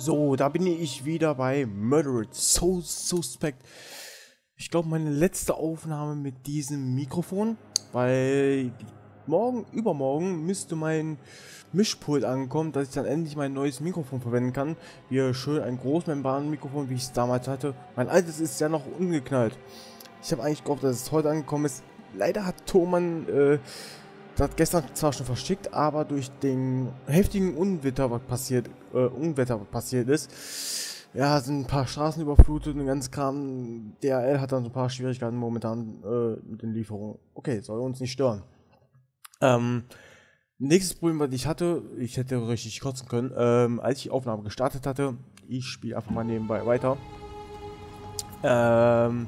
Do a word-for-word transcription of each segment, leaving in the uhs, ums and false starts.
So, da bin ich wieder bei Murdered: Soul Suspect. Ich glaube, meine letzte Aufnahme mit diesem Mikrofon, weil morgen, übermorgen müsste mein Mischpult ankommen, dass ich dann endlich mein neues Mikrofon verwenden kann. Hier schön ein Großmembran-Mikrofon, wie ich es damals hatte. Mein altes ist ja noch umgeknallt. Ich habe eigentlich gehofft, dass es heute angekommen ist. Leider hat Thomann äh, das gestern zwar schon verschickt, aber durch den heftigen Unwetter, was passiert, äh, Unwetter, was passiert ist, ja, sind ein paar Straßen überflutet und ganz Kram. D H L hat dann so ein paar Schwierigkeiten momentan äh, mit den Lieferungen. Okay, soll uns nicht stören. Ähm, nächstes Problem, was ich hatte, ich hätte richtig kotzen können, ähm, als ich die Aufnahme gestartet hatte, ich spiele einfach mal nebenbei weiter. Ähm,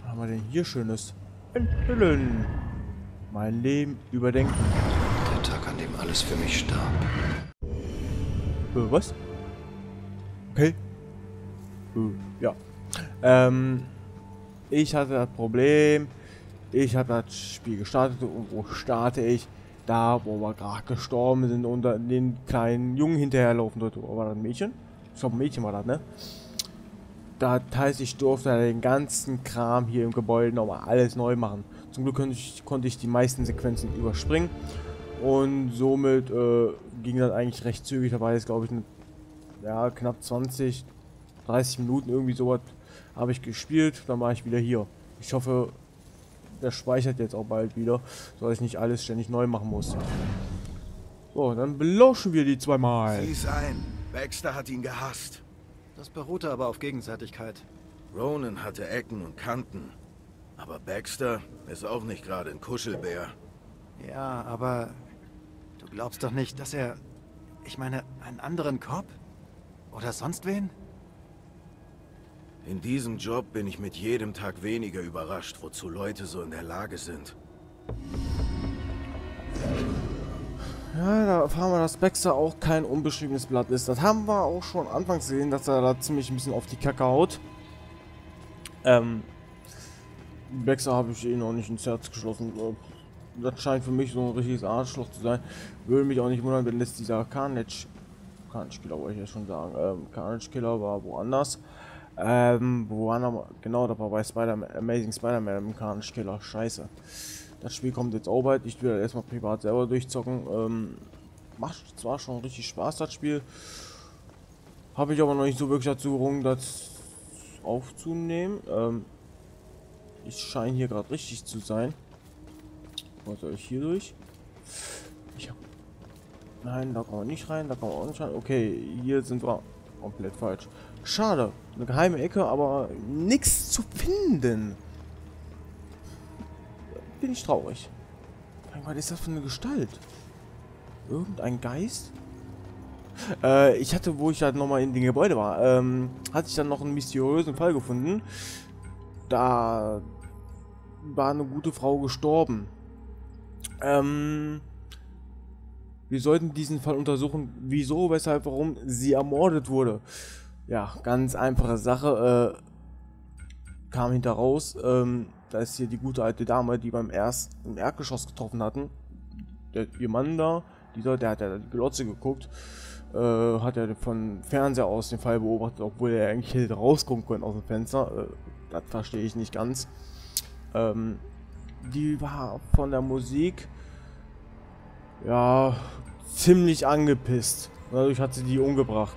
was haben wir denn hier Schönes? Enthüllen. Mein Leben überdenken. Der Tag, an dem alles für mich starb. Äh, was? Okay. Äh, ja. Ähm, ich hatte das Problem. Ich habe das Spiel gestartet und wo starte ich? Da, wo wir gerade gestorben sind und den kleinen Jungen hinterherlaufen sollte. War das ein Mädchen? Ich glaube, ein Mädchen war das, ne? Das heißt, ich durfte den ganzen Kram hier im Gebäude nochmal alles neu machen. Zum Glück konnte ich, konnte ich die meisten Sequenzen überspringen. Und somit äh, ging das eigentlich recht zügig. Dabei ist, glaube ich, ne, ja, knapp zwanzig, dreißig Minuten irgendwie sowas habe ich gespielt. Dann war ich wieder hier. Ich hoffe, der speichert jetzt auch bald wieder, sodass ich nicht alles ständig neu machen muss. So, dann belauschen wir die zweimal. Sieh's ein. Baxter hat ihn gehasst. Das beruhte aber auf Gegenseitigkeit. Ronin hatte Ecken und Kanten. Aber Baxter ist auch nicht gerade ein Kuschelbär. Ja, aber du glaubst doch nicht, dass er... Ich meine, einen anderen Cop? Oder sonst wen? In diesem Job bin ich mit jedem Tag weniger überrascht, wozu Leute so in der Lage sind. Ja, da erfahren wir, dass Baxter auch kein unbeschriebenes Blatt ist. Das haben wir auch schon anfangs gesehen, dass er da ziemlich ein bisschen auf die Kacke haut. Ähm, Baxter habe ich eh noch nicht ins Herz geschlossen. Das scheint für mich so ein richtiges Arschloch zu sein. Würde mich auch nicht wundern, wenn das dieser Carnage... Carnage Killer wollte ich ja schon sagen. Ähm, Carnage Killer war woanders. Ähm, wo war nochmal? Genau, da war bei Spider-Man, Amazing Spider-Man im Carnage Killer. Scheiße. Das Spiel kommt jetzt auch bald. Ich will das erstmal privat selber durchzocken. Ähm, macht zwar schon richtig Spaß, das Spiel. Habe ich aber noch nicht so wirklich dazu gerungen, das aufzunehmen. Ähm, ich scheine hier gerade richtig zu sein. Was soll ich hier durch? Ich hab... Nein, da kann man nicht rein, da kann man auch nicht rein. Okay, hier sind wir komplett falsch. Schade, eine geheime Ecke, aber nichts zu finden. Bin ich traurig. Was ist das für eine Gestalt? Irgendein Geist? Äh, ich hatte, wo ich halt nochmal in dem Gebäude war, ähm, hatte ich dann noch einen mysteriösen Fall gefunden. Da war eine gute Frau gestorben. Ähm, wir sollten diesen Fall untersuchen, wieso, weshalb, warum sie ermordet wurde. Ja, ganz einfache Sache, äh, kam hinter raus, ähm, da ist hier die gute alte Dame, die beim ersten Erdgeschoss getroffen hatten. Der, ihr Mann da, dieser, der hat ja die Glotze geguckt, äh, hat ja von Fernseher aus den Fall beobachtet, obwohl er eigentlich hätte rausgucken können aus dem Fenster. Äh, das verstehe ich nicht ganz. Ähm, die war von der Musik, ja, ziemlich angepisst. Dadurch hat sie die umgebracht.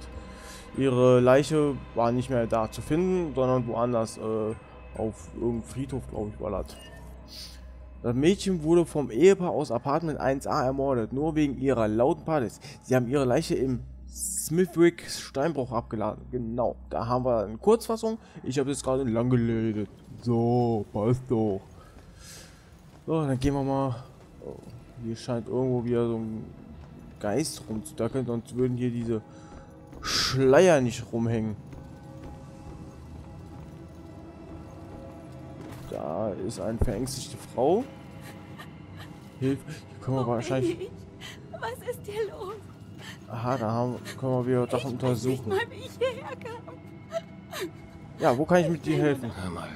Ihre Leiche war nicht mehr da zu finden, sondern woanders, äh, auf irgendeinem Friedhof, glaube ich, war das. Das Mädchen wurde vom Ehepaar aus Apartment eins a ermordet, nur wegen ihrer lauten Partys. Sie haben ihre Leiche im Smithwick Steinbruch abgeladen. Genau, da haben wir eine Kurzfassung. Ich habe das gerade lang geredet. So, passt doch. So, dann gehen wir mal... Oh, hier scheint irgendwo wieder so ein Geist rumzudackeln, sonst würden hier diese Schleier nicht rumhängen. Da ist eine verängstigte Frau. Hilfe. Hier können wir oh, wahrscheinlich... Baby. Was ist hier los? Aha, da haben, können wir wieder Sachen untersuchen. Mal, wie ich hierher kam. Ja, wo kann ich mit dir helfen? Hör mal,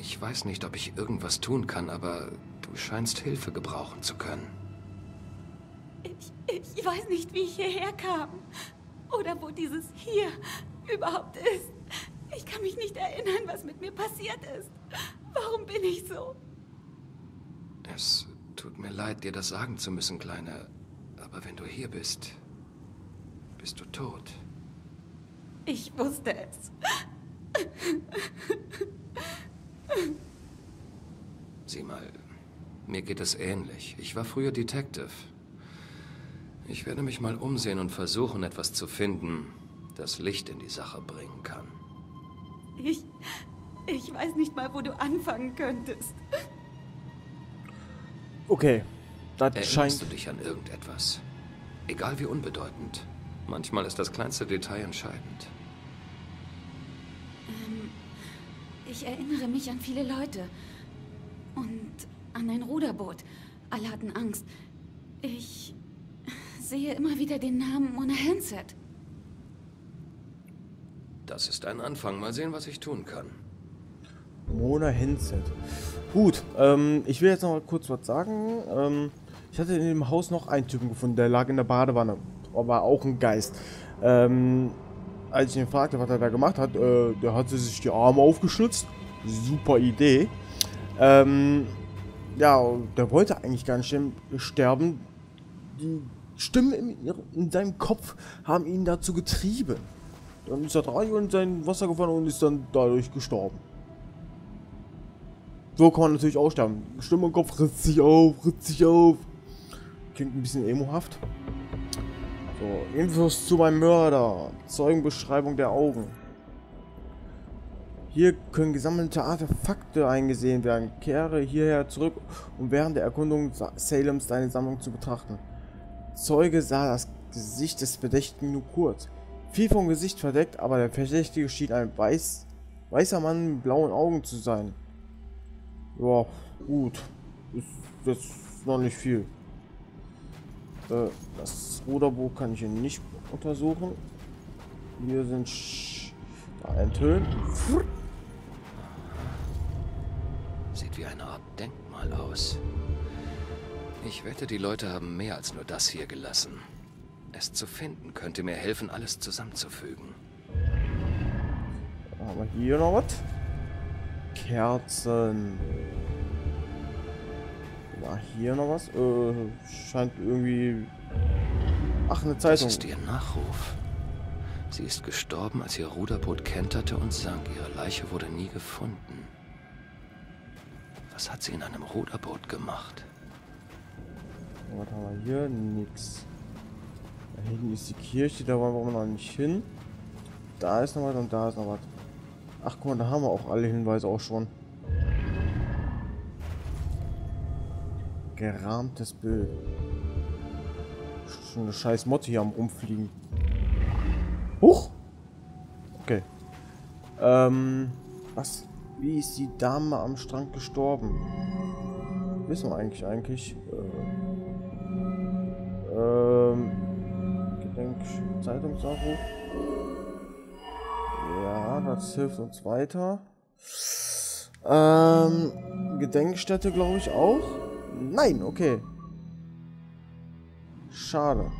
ich weiß nicht, ob ich irgendwas tun kann, aber du scheinst Hilfe gebrauchen zu können. Ich, ich weiß nicht, wie ich hierher kam. Oder wo dieses Hier überhaupt ist. Ich kann mich nicht erinnern, was mit mir passiert ist. Warum bin ich so? Es tut mir leid, dir das sagen zu müssen, Kleine. Aber wenn du hier bist, bist du tot. Ich wusste es. Sieh mal, mir geht es ähnlich. Ich war früher Detective. Ich werde mich mal umsehen und versuchen, etwas zu finden, das Licht in die Sache bringen kann. Ich... ich weiß nicht mal, wo du anfangen könntest. Okay, das scheint... Erinnerst du dich an irgendetwas? Egal wie unbedeutend. Manchmal ist das kleinste Detail entscheidend. Ähm, ich erinnere mich an viele Leute. Und an ein Ruderboot. Alle hatten Angst. Ich... sehe immer wieder den Namen Mona Hansett. Das ist ein Anfang. Mal sehen, was ich tun kann. Mona Hansett. Gut, ähm, ich will jetzt noch mal kurz was sagen. Ähm, ich hatte in dem Haus noch einen Typen gefunden, der lag in der Badewanne. War auch ein Geist. Ähm, als ich ihn fragte, was er da gemacht hat, äh, der hatte sich die Arme aufgeschnitzt. Super Idee. Ähm, ja, der wollte eigentlich gar nicht sterben. Die Stimmen in, in seinem Kopf haben ihn dazu getrieben. Dann ist er drei und sein Wasser gefahren und ist dann dadurch gestorben. So kann man natürlich auch sterben. Stimme im Kopf ritzt sich auf, ritzt sich auf. Klingt ein bisschen emohaft. So, Infos zu meinem Mörder. Zeugenbeschreibung der Augen. Hier können gesammelte Artefakte eingesehen werden. Kehre hierher zurück, um während der Erkundung Salems deine Sammlung zu betrachten. Zeuge sah das Gesicht des Verdächtigen nur kurz. Viel vom Gesicht verdeckt, aber der Verdächtige schien ein weiß, weißer Mann mit blauen Augen zu sein. Ja, gut. Ist jetzt noch nicht viel. Äh, das Ruderboot kann ich hier nicht untersuchen. Hier sind Sch da enthüllt. Sieht wie eine Art Denkmal aus. Ich wette, die Leute haben mehr als nur das hier gelassen. Es zu finden könnte mir helfen, alles zusammenzufügen. Aber hier noch was? Kerzen. War hier noch was? Äh, scheint irgendwie... Ach, eine Zeitung. Das ist ihr Nachruf. Sie ist gestorben, als ihr Ruderboot kenterte und sank. Ihre Leiche wurde nie gefunden. Was hat sie in einem Ruderboot gemacht? Was haben wir hier? Nix. Da hinten ist die Kirche, da wollen wir noch nicht hin. Da ist noch was und da ist noch was. Ach guck mal, da haben wir auch alle Hinweise auch schon. Gerahmtes Bild. Schon eine scheiß Motte hier am Rumfliegen. Huch! Okay. Ähm, was? Wie ist die Dame am Strand gestorben? Wissen wir eigentlich eigentlich? Äh, ähm, Gedenk-Zeitungsaufruf. Ja, das hilft uns weiter. Ähm, Gedenkstätte glaube ich auch. Nein, okay. Schade.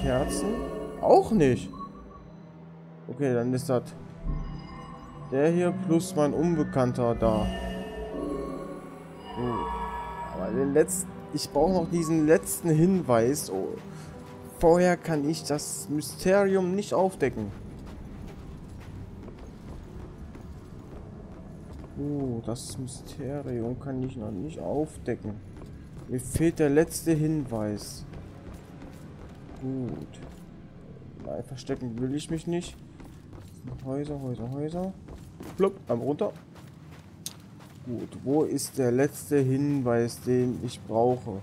Kerzen? Auch nicht. Okay, dann ist das der hier plus mein Unbekannter da. Hm. Aber den letzten... Ich brauche noch diesen letzten Hinweis. Oh. Vorher kann ich das Mysterium nicht aufdecken. Oh, das Mysterium kann ich noch nicht aufdecken. Mir fehlt der letzte Hinweis. Gut. Nein, verstecken will ich mich nicht. Häuser, Häuser, Häuser. Plopp, am runter. Gut, wo ist der letzte Hinweis, den ich brauche?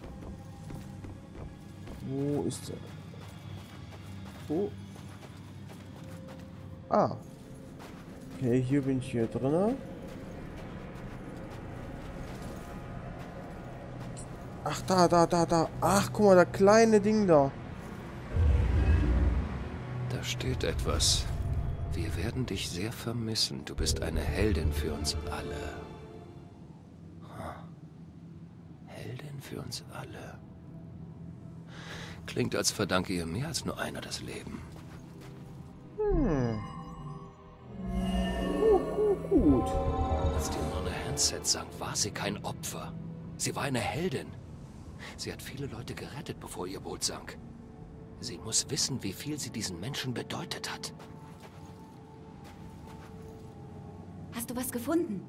Wo ist der? Wo? Ah. Okay, hier bin ich hier drin. Ach, da, da, da, da. Ach, guck mal, das kleine Ding da. Da steht etwas. Wir werden dich sehr vermissen. Du bist eine Heldin für uns alle. Huh. Heldin für uns alle. Klingt, als verdanke ihr mehr als nur einer das Leben. Hansett sank, war sie kein Opfer. Sie war eine Heldin. Sie hat viele Leute gerettet, bevor ihr Boot sank. Sie muss wissen, wie viel sie diesen Menschen bedeutet hat. Hast du was gefunden?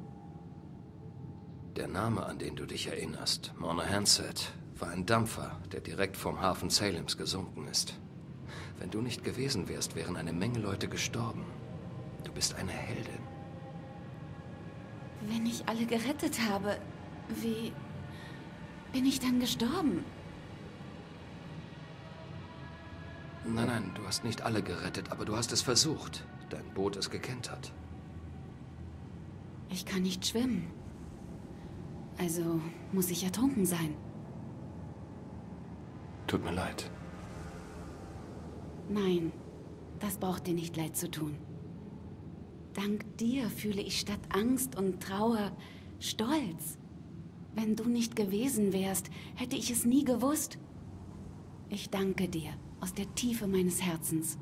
Der Name, an den du dich erinnerst, Mona Hansett, war ein Dampfer, der direkt vom Hafen Salems gesunken ist. Wenn du nicht gewesen wärst, wären eine Menge Leute gestorben. Du bist eine Heldin. Wenn ich alle gerettet habe, wie bin ich dann gestorben? Nein, nein, du hast nicht alle gerettet, aber du hast es versucht. Dein Boot ist gekentert. Ich kann nicht schwimmen. Also muss ich ertrunken sein. Tut mir leid. Nein, das braucht dir nicht leid zu tun. Dank dir fühle ich statt Angst und Trauer Stolz. Wenn du nicht gewesen wärst, hätte ich es nie gewusst. Ich danke dir aus der Tiefe meines Herzens.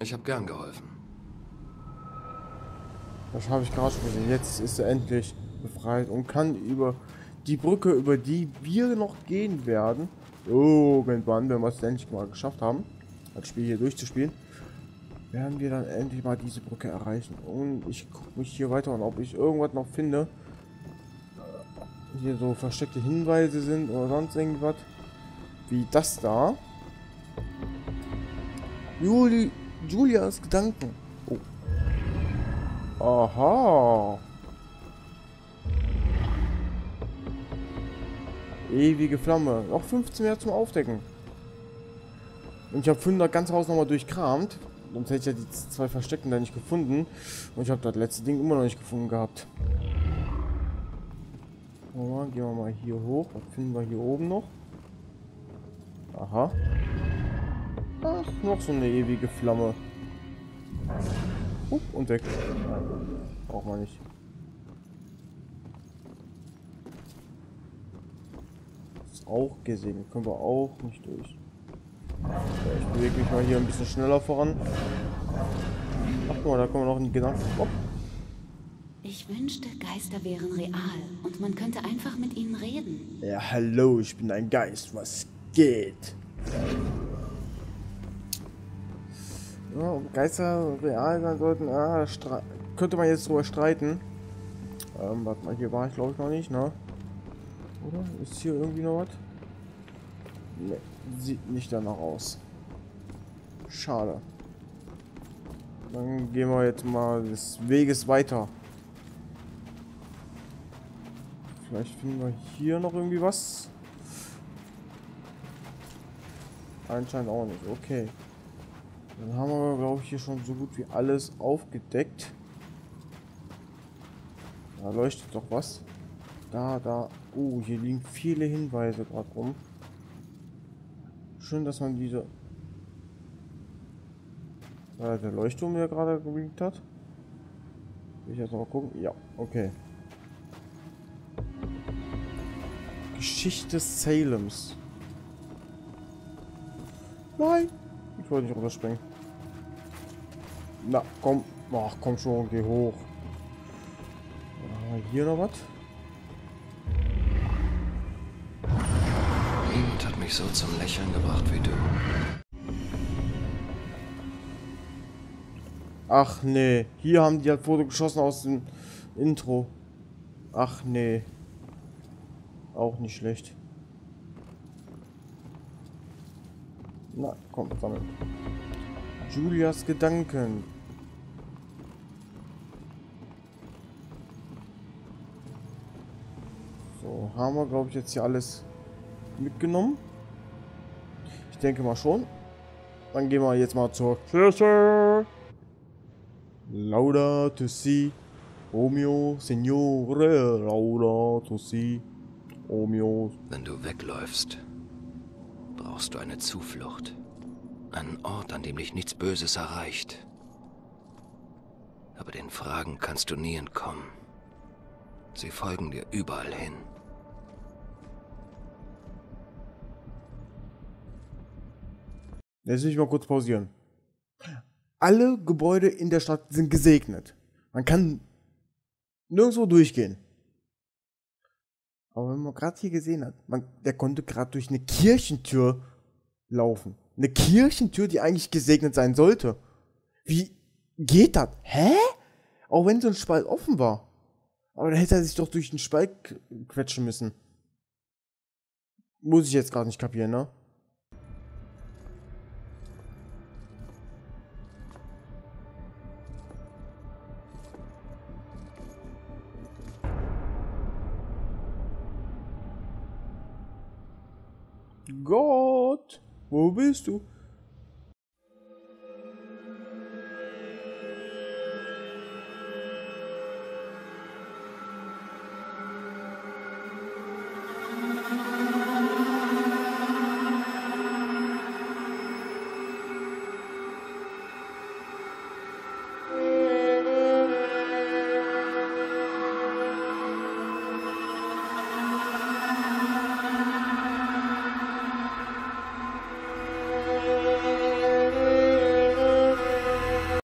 Ich habe gern geholfen. Das habe ich gerade schon gesehen. Jetzt ist er endlich befreit und kann über die Brücke, über die wir noch gehen werden, irgendwann, wenn wir es endlich mal geschafft haben, das Spiel hier durchzuspielen, werden wir dann endlich mal diese Brücke erreichen. Und ich gucke mich hier weiter an, ob ich irgendwas noch finde. Hier so versteckte Hinweise sind oder sonst irgendwas. Wie das da. Juli, Julias Gedanken. Oh. Aha. Ewige Flamme. Noch fünfzehn mehr zum Aufdecken. Und ich habe vorhin das ganze Haus nochmal durchkramt. Sonst hätte ich ja die zwei Verstecken da nicht gefunden. Und ich habe das letzte Ding immer noch nicht gefunden gehabt. Mal, gehen wir mal hier hoch. Was finden wir hier oben noch? Aha. Ach, noch so eine ewige Flamme. Hup, und weg. Braucht man nicht. Ist auch gesegnet. Können wir auch nicht durch. Ich bewege mich mal hier ein bisschen schneller voran. Ach, guck mal, da kommen wir noch in die Gedanken. Oh. Ich wünschte, Geister wären real und man könnte einfach mit ihnen reden. Ja, hallo, ich bin ein Geist. Was geht? Ja, ob Geister real sein sollten, ah, könnte man jetzt drüber streiten. Ähm, warte mal, hier war ich glaube ich noch nicht, ne? Oder? Ist hier irgendwie noch was? Ne, sieht nicht danach aus. Schade. Dann gehen wir jetzt mal des Weges weiter. Vielleicht finden wir hier noch irgendwie was. Anscheinend auch nicht. Okay. Dann haben wir, glaube ich, hier schon so gut wie alles aufgedeckt. Da leuchtet doch was. Da, da. Oh, hier liegen viele Hinweise gerade rum. Schön, dass man diese... Äh, der Leuchtturm, der gerade geblinkt hat. Will ich jetzt mal gucken? Ja, okay. Geschichte Salems. Nein! Ich wollte nicht runterspringen. Na, komm. Ach, komm schon, geh hoch. Ah, hier noch was? Niemand hat mich so zum Lächeln gebracht wie du. Ach nee. Hier haben die halt Foto geschossen aus dem Intro. Ach nee. Auch nicht schlecht. Na, komm, sammeln. Julias Gedanken. So, haben wir, glaube ich, jetzt hier alles mitgenommen. Ich denke mal schon. Dann gehen wir jetzt mal zur Kirche. Laudato si, o mio Signore, laudato si. Wenn du wegläufst, brauchst du eine Zuflucht. Einen Ort, an dem dich nichts Böses erreicht. Aber den Fragen kannst du nie entkommen. Sie folgen dir überall hin. Jetzt will ich mal kurz pausieren. Alle Gebäude in der Stadt sind gesegnet. Man kann nirgendwo durchgehen. Aber wenn man gerade hier gesehen hat, man, der konnte gerade durch eine Kirchentür laufen. Eine Kirchentür, die eigentlich gesegnet sein sollte. Wie geht das? Hä? Auch wenn so ein Spalt offen war. Aber da hätte er sich doch durch den Spalt quetschen müssen. Muss ich jetzt gerade nicht kapieren, ne? Gott, wo bist du?